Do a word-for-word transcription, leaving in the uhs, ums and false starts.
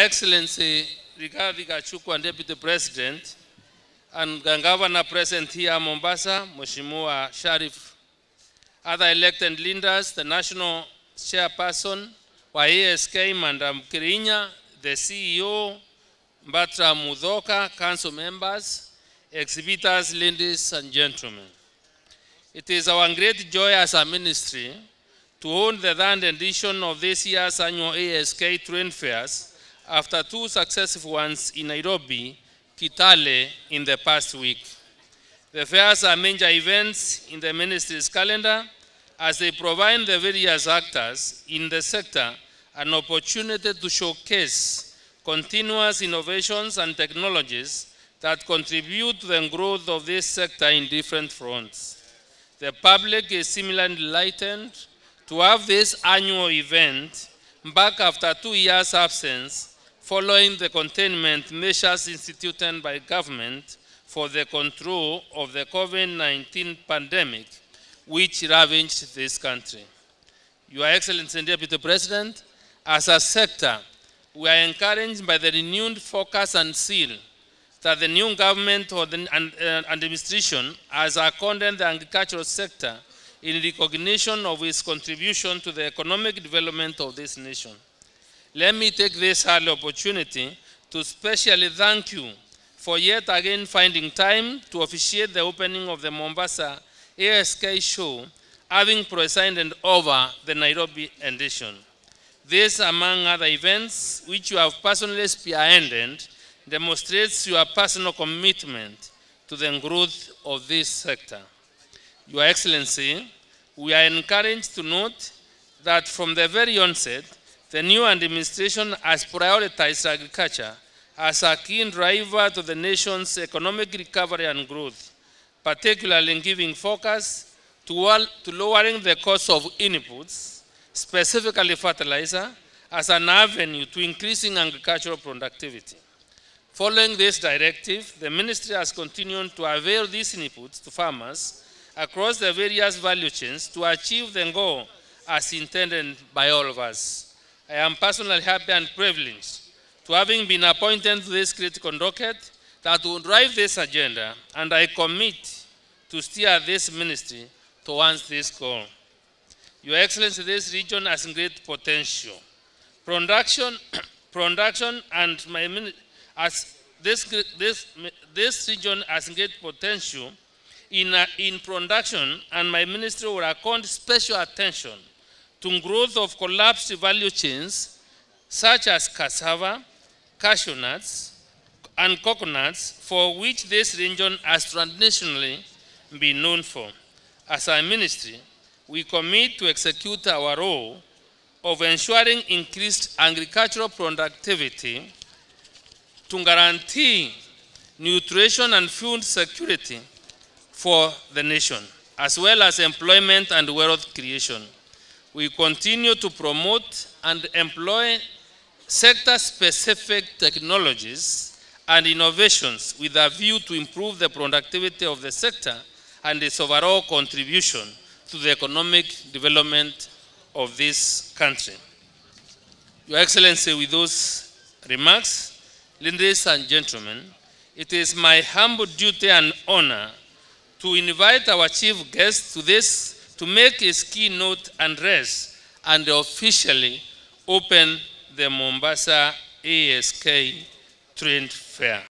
Excellency Rigathi Gachagua, Deputy President, and Governor present here in Mombasa, Mheshimiwa Sharif, other elected leaders, the National Chairperson, A S K, Madam Kirinya, the C E O, Mbatra Mudoka, Council members, exhibitors, ladies and gentlemen. It is our great joy as a ministry to own the third edition of this year's annual A S K Trade Fairs, after two successful ones in Nairobi, Kitale in the past week. The fairs are major events in the ministry's calendar as they provide the various actors in the sector an opportunity to showcase continuous innovations and technologies that contribute to the growth of this sector in different fronts. The public is similarly enlightened to have this annual event back after two years' absence, following the containment measures instituted by government for the control of the COVID nineteen pandemic, which ravaged this country. Your Excellency, Deputy President, as a sector, we are encouraged by the renewed focus and zeal that the new government or the, and, uh, administration has accorded the agricultural sector in recognition of its contribution to the economic development of this nation. Let me take this hard opportunity to specially thank you for yet again finding time to officiate the opening of the Mombasa A S K show, having presided over the Nairobi edition. This, among other events which you have personally spearheaded, demonstrates your personal commitment to the growth of this sector. Your Excellency, we are encouraged to note that from the very onset, the new administration has prioritized agriculture as a key driver to the nation's economic recovery and growth, particularly in giving focus to, all, to lowering the cost of inputs, specifically fertilizer, as an avenue to increasing agricultural productivity. Following this directive, the ministry has continued to avail these inputs to farmers across the various value chains to achieve the goal as intended by all of us. I am personally happy and privileged to having been appointed to this critical docket that will drive this agenda, and I commit to steer this ministry towards this goal. Your Excellency, this region has great potential. Production, production and my, as this, this, this region has great potential in, uh, in production, and my ministry will account special attention to growth of collapsed value chains such as cassava, cashew nuts, and coconuts, for which this region has traditionally been known for. As a ministry, we commit to execute our role of ensuring increased agricultural productivity to guarantee nutrition and food security for the nation, as well as employment and wealth creation. We continue to promote and employ sector-specific technologies and innovations with a view to improve the productivity of the sector and its overall contribution to the economic development of this country. Your Excellency, with those remarks, ladies and gentlemen, it is my humble duty and honor to invite our chief guest to this to make his keynote address and officially open the Mombasa A S K Trade Fair.